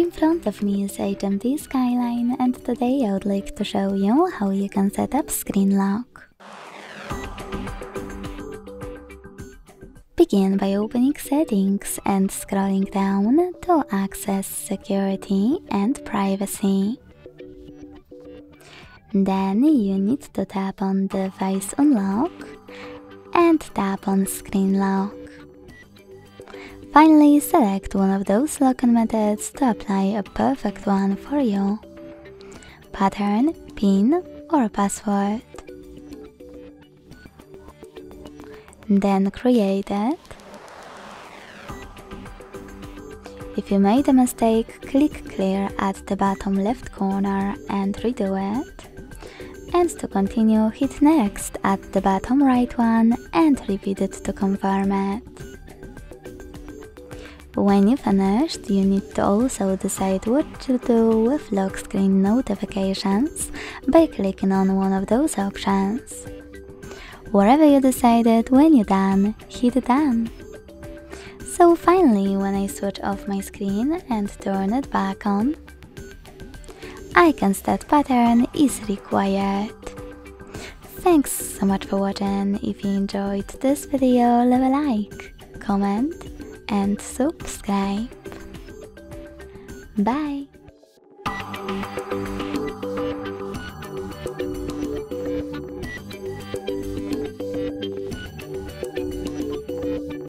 In front of me is HMD Skyline, and today I would like to show you how you can set up screen lock. Begin by opening Settings and scrolling down to access Security and Privacy. Then you need to tap on Device Unlock and tap on Screen Lock. Finally, select one of those locking methods to apply a perfect one for you: pattern, PIN, or password. Then create it. If you made a mistake, click Clear at the bottom left corner and redo it. And to continue, hit Next at the bottom right one and repeat it to confirm it. When you finished, you need to also decide what to do with lock screen notifications by clicking on one of those options. Whatever you decided when you're done, hit Done. So finally, when I switch off my screen and turn it back on, I can state pattern is required. Thanks so much for watching. If you enjoyed this video, leave a like, comment, and subscribe. Bye!